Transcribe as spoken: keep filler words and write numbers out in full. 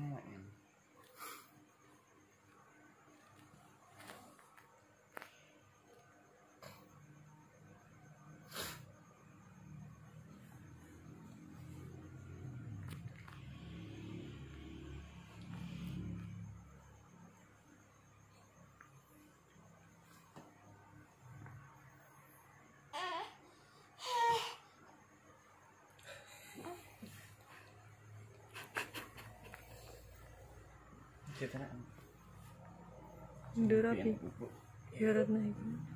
natin. Dura pi, hirat naik.